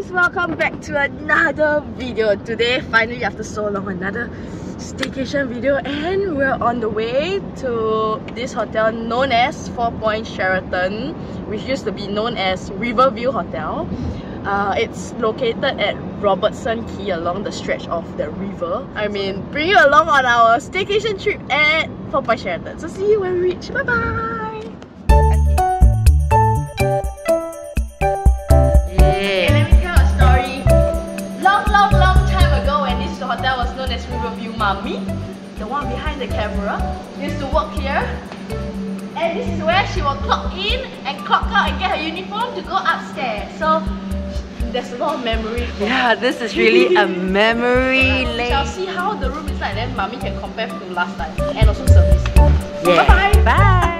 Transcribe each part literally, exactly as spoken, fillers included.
guys, welcome back to another video. Today, finally after so long, another staycation video, and we're on the way to this hotel known as Four Points Sheraton, which used to be known as Riverview Hotel. Uh, it's located at Robertson Quay along the stretch of the river. I mean, bring you along on our staycation trip at Four Points Sheraton. So see you when we reach. Bye bye. Mommy, the one behind the camera, used to work here, and this is where she will clock in and clock out and get her uniform to go upstairs. So there's a lot of memory. Yeah, this is really a memory lane. We shall see how the room is like, then Mommy can compare to last time and also service. So yeah. Bye bye. Bye.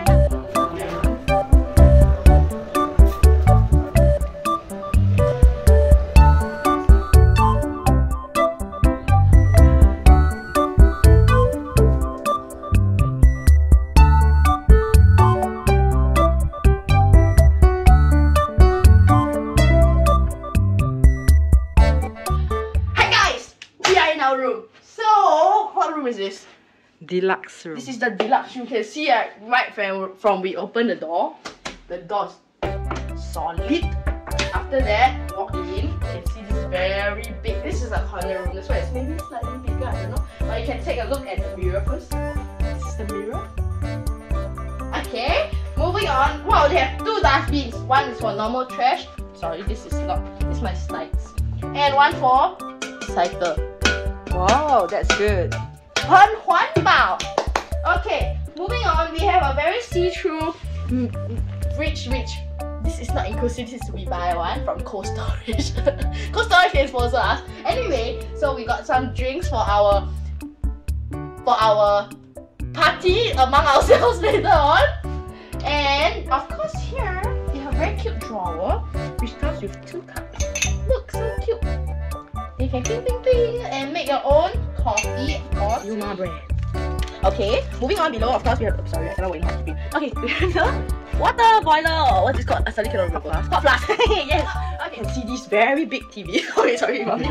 Deluxe room. This is the deluxe room. You can see uh, right from, from we open the door. The door's solid. After that, walk in. You can see this very big. This is a corner room. That's why it's maybe slightly bigger. I don't know. But you can take a look at the mirror first. This is the mirror. Okay. Moving on. Wow, they have two dustbins. One is for normal trash. Sorry, this is not. It's my slides. And one for cycle. Wow, that's good. Okay, moving on, we have a very see-through fridge, which this is not inclusive, this is we buy one from Cold Storage. Cold Storage can sponsor us. Anyway, so we got some drinks for our for our party among ourselves later on. And of course here we have a very cute drawer which comes with two cups. Look, so cute. You can ping ping ping and make your own coffee or Yuma bread. Okay, moving on below, of course we have, oh, sorry, I cannot wait. Okay, we have the water boiler, what is it called? I suddenly cannot remember. Hot flask. Yes. Okay, see this very big T V. Okay, sorry, Mommy.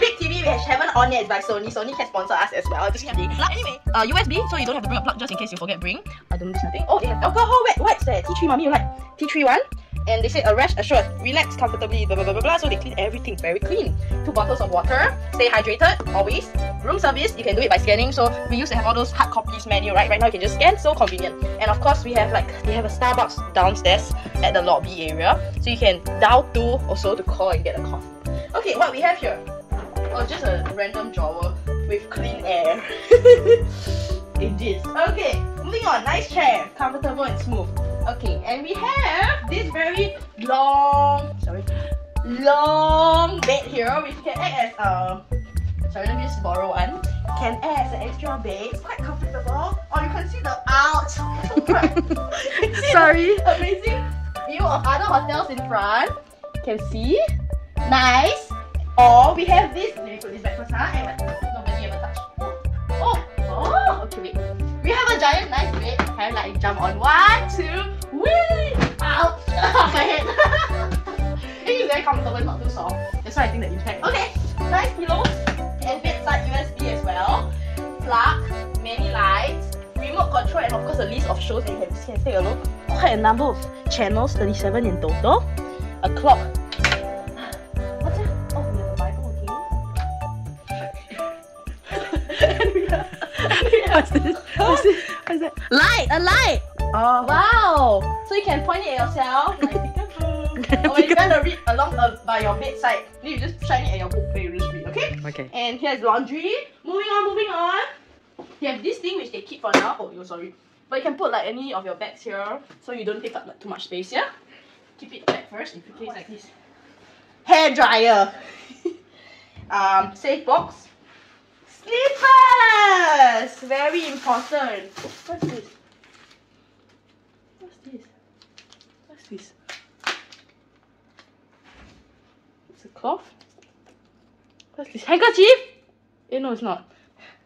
Big T V we haven't on yet, it's by Sony. Sony can sponsor us as well. Just kidding. Anyway, uh, U S B, so you don't have to bring a plug just in case you forget bring. I don't miss nothing. Oh, they have alcohol. Wet, what's that? T three, Mommy, you like? T three one. And they say a rest assured, relax comfortably, blah blah blah blah. So they clean everything very clean. Two bottles of water, stay hydrated always. Room service, you can do it by scanning. So we used to have all those hard copies menu, right? Right now you can just scan, so convenient. And of course we have like they have a Starbucks downstairs at the lobby area, so you can dial two also to call and get a coffee. Okay, what we have here? Oh, just a random drawer with clean air. It is. Okay, moving on. Nice chair, comfortable and smooth. Okay, and we have this very long, sorry, long bed here, which can act as a, sorry, let me just borrow one, can act as an extra bed. It's quite comfortable. Or you can see the out, sorry, the amazing view of other hotels in front. You can see, nice. Or we have this, let me put this back first, huh? And nobody ever touched. Oh, oh, okay, wait. We have a giant nice bed. Can I like jump on one, two? Whee! Ouch! My head! It is very comfortable, not too soft. That's why I think the impact. Okay! Nice pillow. And bedside U S B as well. Plug. Many lights. Remote control and of course a list of shows that you can take a look. Quite a number of channels, thirty-seven in total. A clock. What's that? Oh, we have a Bible again. What's this? What's this? What's that? Light! A light! Oh. Wow! So you can point it at yourself, like peekaboo. Or when you want to read along the, by your bedside, then you just shine it at your book and you just read, okay? Okay. And here's laundry. Moving on, moving on. You have this thing which they keep for now. Oh, you're sorry. But you can put like any of your bags here, so you don't take up like too much space, yeah? Keep it back first, if you case like this. Hair dryer. um, safe box. Slippers! Very important. What's this? This. It's a cloth. What's this? Handkerchief? Eh, no, it's not.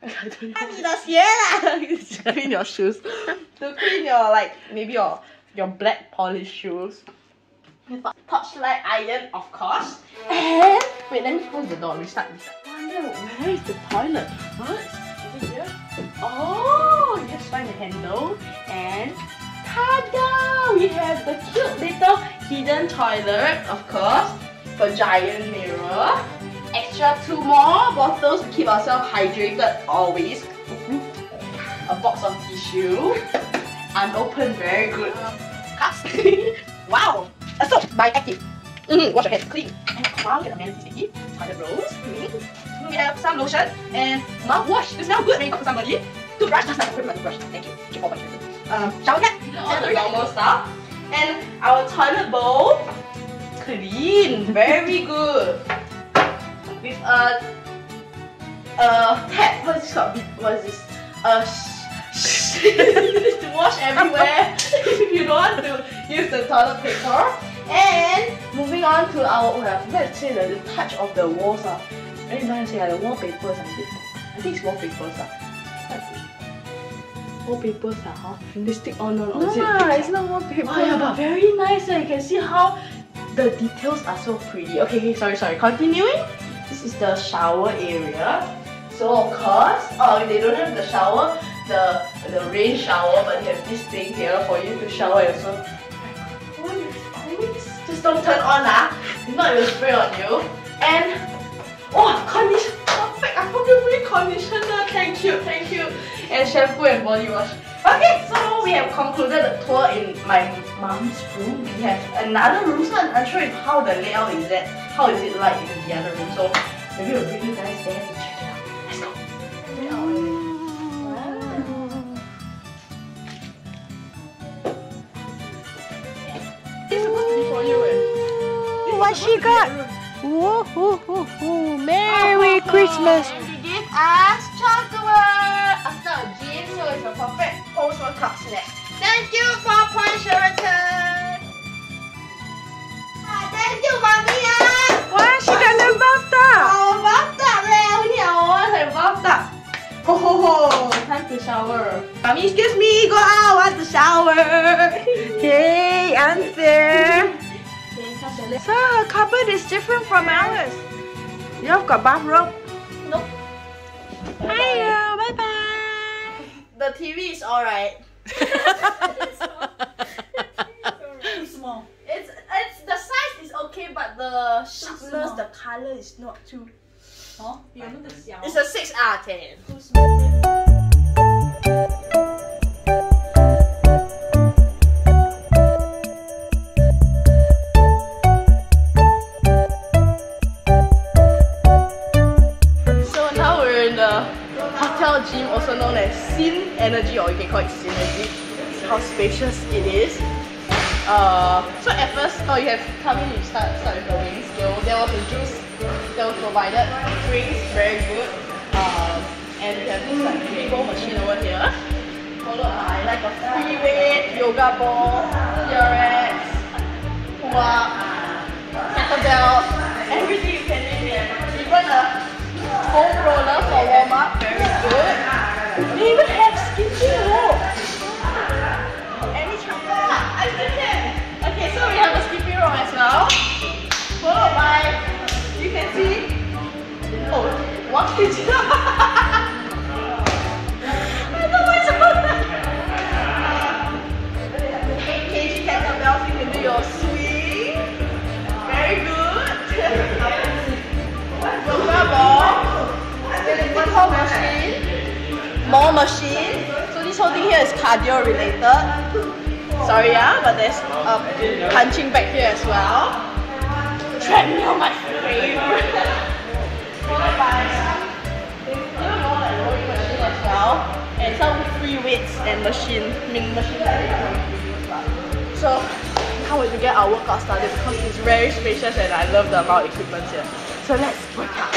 I don't know. Clean your shoes. To clean your, like, maybe your your black polished shoes. I've got torchlight iron, of course. And wait, let me close the door and restart this. Oh no, where is the toilet? What? Is it here? Oh, just find the handle and ta-da! We have the cute little hidden toilet, of course. For giant mirror. Extra two more bottles to keep ourselves hydrated always. A box of tissue. Unopened, very good. Cups. Wow! A soap by Active. Mm, wash your hands, clean. And wow, get a man sticky. Toilet rolls. Mm. We have some lotion and mouthwash. It smells good when you cook for somebody. Toothbrush, just like a pretty brush. Thank you. Keep all my hands. Um, shower cap. All the normal stuff. And our toilet bowl. Clean. Very good. With a, a tap. What is this called? What is this? A to wash everywhere if you don't want to use the toilet paper. And moving on to our, oh, I forgot to say that the touch of the walls are very nice here. The wallpapers are big. I think it's wallpapers are. Wallpapers are, huh? They stick on, on, on. No, no, it's not wallpaper. Oh, yeah, but very nice. You can see how the details are so pretty. Okay, okay, sorry, sorry. Continuing. This is the shower area. So of course, oh, they don't have the shower. The, the rain shower, but they have this thing here for you to shower yourself. What is this? Just don't turn on, ah! It's not even spray on you. And oh, conditioner, perfect. I forgot we conditioner. Thank you, thank you. And shampoo and body wash. Okay, so we have concluded the tour in my mom's room. We have another room, so I'm unsure if how the layout is that, how is it like in the other room. So maybe we'll bring you guys there to check it out. Let's go. Let's go. What she got? Woo hoo hoo hoo! Merry oh, Christmas! And they gave us chocolate after a game, so it's a perfect post World Cup snack. Thank you, Four Points Sheraton. Ah, thank you, mommy. Ah. Wow, she got the bathtub. Oh, bathtub! I only have one and bathtub. Ho ho ho! Time to shower. Mommy, excuse me. Go out. I want to shower. Hey, Auntie. So her cupboard is different from ours. You've got bathrobe? Nope. Hiya, bye bye. The T V is alright. It's small. It's small. It's, it's the size is okay, but the sharpness, the color is not too. Huh? You know the size. It's a six out of ten. Too small. Gym, also known as Sin Energy, or you can call it Synergy. How spacious it is. Uh, so at first, oh, you have come in, you start, start with the wings. So there was a juice that was provided. Drinks, very good. Uh, and we have this like people machine over here. Followed by like a free weight, yoga ball, T R X, pull-up, kettlebell, everything you can do here. Even a foam roller for warm-up, very good. They even have skipping rope. And we try that. I see them. Okay, so we have a skipping rope as well. Followed by, you can see, oh, one pigeon. I don't know what's about that. eight K G kettlebells, you can do your swing. Very good. Yoga ball. One whole machine, more machine. So this whole thing here is cardio related. Sorry ah, but there's a punching bag here as well. Treadmill, my favorite. Followed by you know like rowing machine as well, and some free weights and machine, I mean machine that they. So how would we get our workout started, because it's very spacious and I love the amount of equipment here. So let's work out.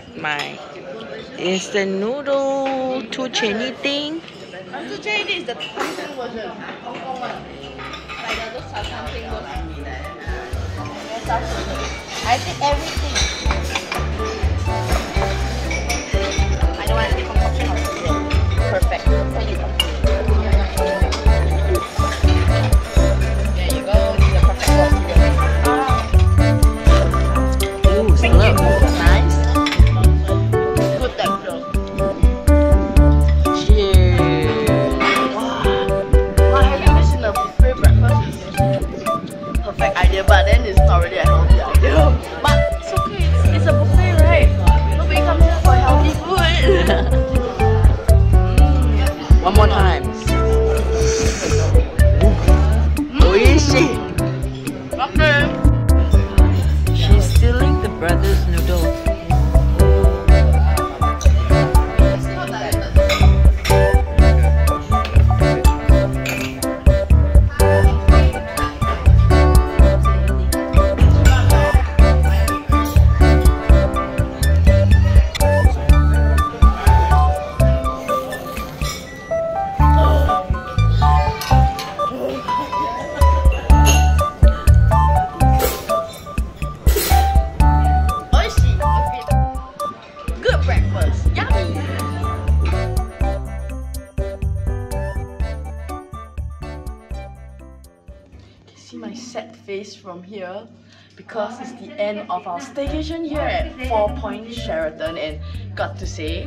got my instant noodle two-chainy thing. Two-chainy is the pumpkin version. Hong Kong one. Like those are pumpkin version. I think everything. I don't want to take concoction of it. Perfect. There you go. From here, because it's the end of our staycation here at Four Points Sheraton, and got to say,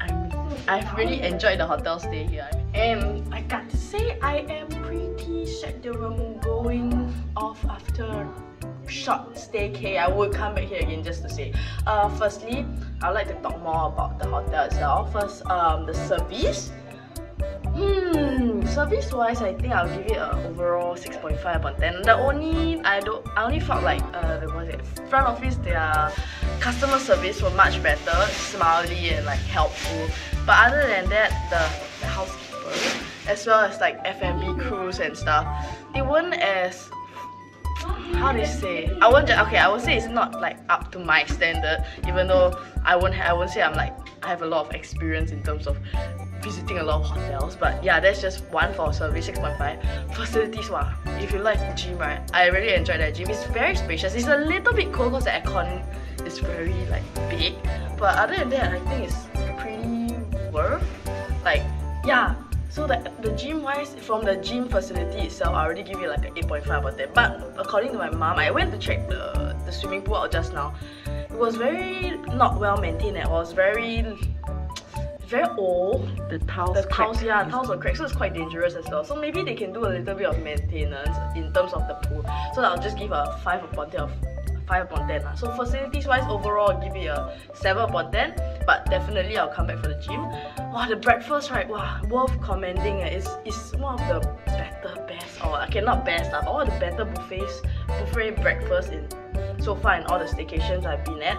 I'm, I've really enjoyed the hotel stay here, and I got to say I am pretty sad that we're going off after a short staycay. I would come back here again just to say. Uh, firstly, I'd like to talk more about the hotel itself. First, um, the service. Hmm, service-wise, I think I'll give it an overall six point five upon ten. The only I don't, I only felt like uh, what was it? Front office, their customer service were much better, smiley and like helpful. But other than that, the, the housekeeper, as well as like F and B crews and stuff, they weren't as, how do you say? I won't. Okay, I would say it's not like up to my standard. Even though I won't, I won't say I'm like I have a lot of experience in terms of visiting a lot of hotels, but yeah, that's just one for service, six point five. Facilities, wow, if you like the gym, right, I really enjoy that gym. It's very spacious. It's a little bit cold because the aircon is very like big, but other than that, I think it's pretty worth. Like, yeah, so the, the gym wise, from the gym facility itself, I already give it like an eight point five out of ten. But according to my mom, I went to check the, the swimming pool out just now. It was very not well maintained. It was very very old. The tiles, the tiles, yeah, tiles were cracked, so it's quite dangerous as well. So maybe they can do a little bit of maintenance in terms of the pool. So I'll just give a five upon ten. Of five upon ten. So facilities-wise, overall, I'll give it a seven upon ten. But definitely, I'll come back for the gym. Wow, the breakfast, right? Wow, worth commending. It's it's one of the better, best, or okay, not best, but all the better buffets, buffet breakfast in. So far in all the staycations I've been at,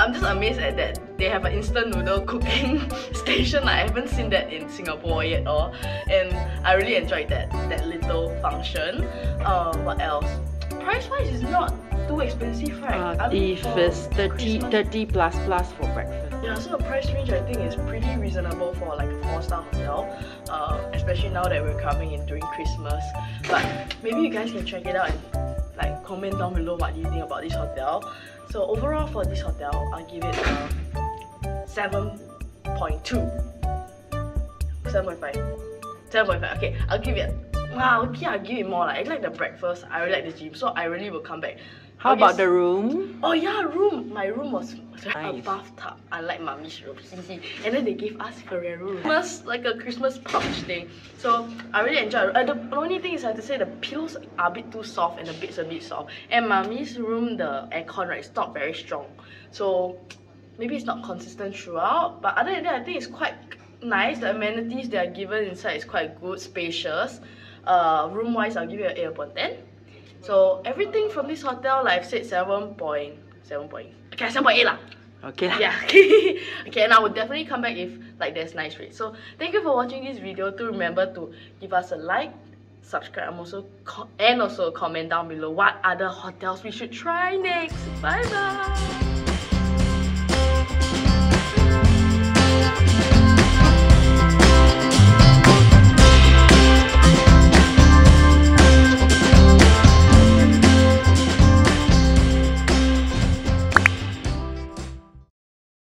I'm just amazed at that they have an instant noodle cooking station. I haven't seen that in Singapore yet, or and I really enjoyed that that little function. Uh, what else? Price wise, it's not too expensive, right? Uh, if it's thirty, thirty plus plus for breakfast. Yeah, so the price range I think is pretty reasonable for like a four-star hotel, uh, especially now that we're coming in during Christmas. But maybe you guys can check it out. And like comment down below what do you think about this hotel. So overall for this hotel, I'll give it a seven point two, seven point five, seven point five. Okay, I'll give it. Wow, okay, I'll give it more. Like, I like the breakfast. I really like the gym, so I really will come back. How I'll about guess, the room? Oh yeah, room. My room was nice. A bathtub. I like mommy's room. And then they gave us Ferrero Rocher, like a Christmas pouch thing. So I really enjoy it. Uh, the only thing is I have to say the pillows are a bit too soft and the beds a bit soft. And mommy's room, the aircon, right, it's not very strong. So maybe it's not consistent throughout. But other than that, I think it's quite nice. The amenities they are given inside is quite good, spacious. Uh, room wise, I'll give you an eight upon ten. So everything from this hotel, like I've said, seven point seven point. Okay, seven point eight lah. Okay. Yeah. Okay, and I would definitely come back if like there's nice rates. So thank you for watching this video. Do remember to give us a like, subscribe, and also and also comment down below what other hotels we should try next. Bye bye.